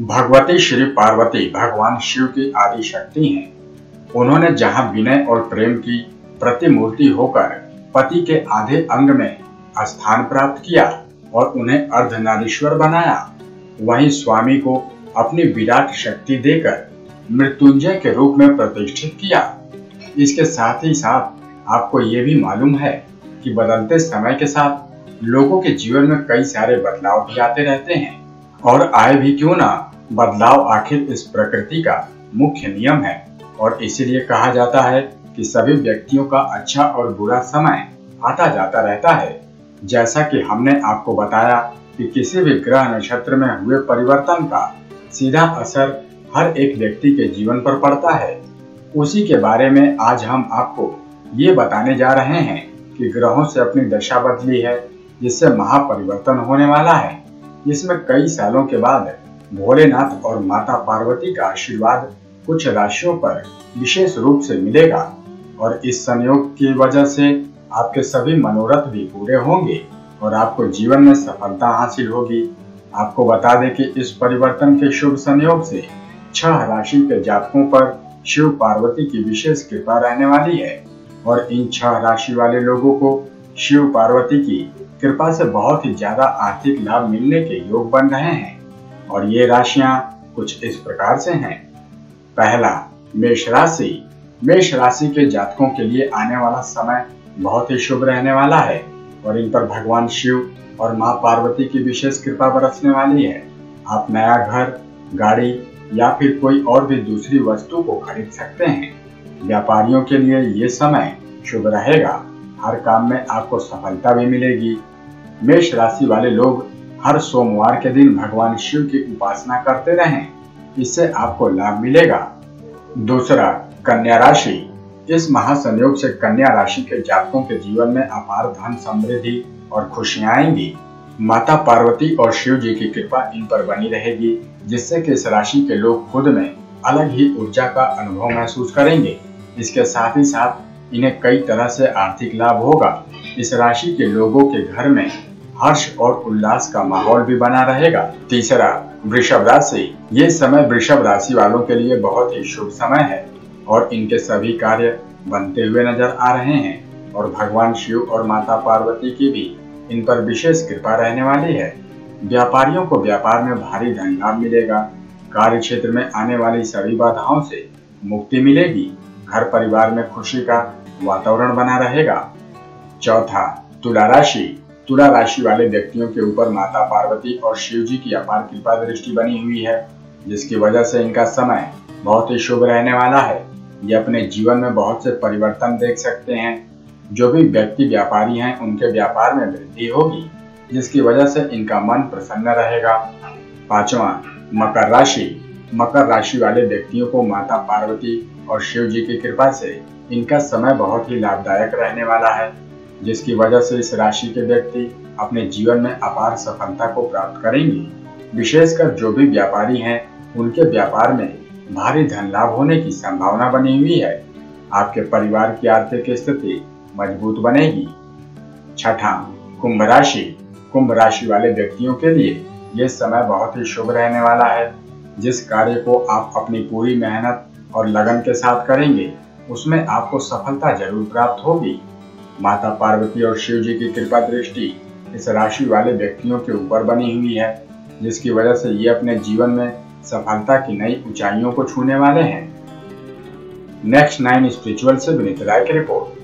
भगवती श्री पार्वती भगवान शिव की आदि शक्ति हैं। उन्होंने जहां विनय और प्रेम की प्रतिमूर्ति होकर पति के आधे अंग में स्थान प्राप्त किया और उन्हें अर्धनारीश्वर बनाया, वहीं स्वामी को अपनी विराट शक्ति देकर मृत्युंजय के रूप में प्रतिष्ठित किया। इसके साथ ही साथ आपको ये भी मालूम है कि बदलते समय के साथ लोगों के जीवन में कई सारे बदलाव भी आते रहते हैं, और आए भी क्यों ना, बदलाव आखिर इस प्रकृति का मुख्य नियम है। और इसीलिए कहा जाता है कि सभी व्यक्तियों का अच्छा और बुरा समय आता जाता रहता है। जैसा कि हमने आपको बताया कि किसी भी ग्रह नक्षत्र में हुए परिवर्तन का सीधा असर हर एक व्यक्ति के जीवन पर पड़ता है, उसी के बारे में आज हम आपको ये बताने जा रहे हैं कि ग्रहों से अपनी दशा बदली है, जिससे महापरिवर्तन होने वाला है। इसमें कई सालों के बाद भोलेनाथ और माता पार्वती का आशीर्वाद कुछ राशियों पर विशेष रूप से मिलेगा, और इस संयोग की वजह से आपके सभी मनोरथ भी पूरे होंगे और आपको जीवन में सफलता हासिल होगी। आपको बता दें कि इस परिवर्तन के शुभ संयोग से 6 राशि के जातकों पर शिव पार्वती की विशेष कृपा रहने वाली है, और इन 6 राशि वाले लोगों को शिव पार्वती की कृपा से बहुत ही ज्यादा आर्थिक लाभ मिलने के योग बन रहे हैं। और ये राशियां कुछ इस प्रकार से हैं। पहला, मेष राशि। मेष राशि के जातकों के लिए आने वाला समय बहुत ही शुभ रहने वाला है, और इन पर भगवान शिव और मां पार्वती की विशेष कृपा बरसने वाली है। आप नया घर, गाड़ी या फिर कोई और भी दूसरी वस्तु को खरीद सकते हैं। व्यापारियों के लिए ये समय शुभ रहेगा, हर काम में आपको सफलता भी मिलेगी। मेष राशि वाले लोग हर सोमवार के दिन भगवान शिव की उपासना करते रहें, इससे आपको लाभ मिलेगा। दूसरा, कन्या राशि। इस महासंयोग से कन्या राशि के जातकों के जीवन में अपार धन समृद्धि और खुशियां आएंगी। माता पार्वती और शिव जी की कृपा इन पर बनी रहेगी, जिससे कि इस राशि के लोग खुद में अलग ही ऊर्जा का अनुभव महसूस करेंगे। इसके साथ ही साथ इन्हें कई तरह से आर्थिक लाभ होगा। इस राशि के लोगों के घर में हर्ष और उल्लास का माहौल भी बना रहेगा। तीसरा, वृषभ राशि। ये समय वृषभ राशि वालों के लिए बहुत ही शुभ समय है, और इनके सभी कार्य बनते हुए नजर आ रहे हैं, और भगवान शिव और माता पार्वती की भी इन पर विशेष कृपा रहने वाली है। व्यापारियों को व्यापार में भारी धन लाभ मिलेगा। कार्य क्षेत्र में आने वाली सभी बाधाओं से मुक्ति मिलेगी। घर परिवार में खुशी का वातावरण बना रहेगा। चौथा, तुला राशि। तुला राशि वाले व्यक्तियों के ऊपर माता पार्वती और शिव जी की अपार कृपा दृष्टि बनी हुई है, जिसकी वजह से इनका समय बहुत ही शुभ रहने वाला है। ये अपने जीवन में बहुत से परिवर्तन देख सकते हैं। जो भी व्यक्ति व्यापारी हैं, उनके व्यापार में वृद्धि होगी, जिसकी वजह से इनका मन प्रसन्न रहेगा। पांचवा, मकर राशि। मकर राशि वाले व्यक्तियों को माता पार्वती और शिव जी की कृपा से इनका समय बहुत ही लाभदायक रहने वाला है, जिसकी वजह से इस राशि के व्यक्ति अपने जीवन में अपार सफलता को प्राप्त करेंगे। विशेषकर जो भी व्यापारी हैं, उनके व्यापार में भारी धन लाभ होने की संभावना बनी हुई है। आपके परिवार की आर्थिक स्थिति मजबूत बनेगी। छठा, कुंभ राशि। कुंभ राशि वाले व्यक्तियों के लिए यह समय बहुत ही शुभ रहने वाला है। जिस कार्य को आप अपनी पूरी मेहनत और लगन के साथ करेंगे, उसमें आपको सफलता जरूर प्राप्त होगी। माता पार्वती और शिव जी की कृपा दृष्टि इस राशि वाले व्यक्तियों के ऊपर बनी हुई है, जिसकी वजह से ये अपने जीवन में सफलता की नई ऊंचाइयों को छूने वाले हैं। नेक्स्ट 9 स्पिरिचुअल से विनीत राय की रिपोर्ट।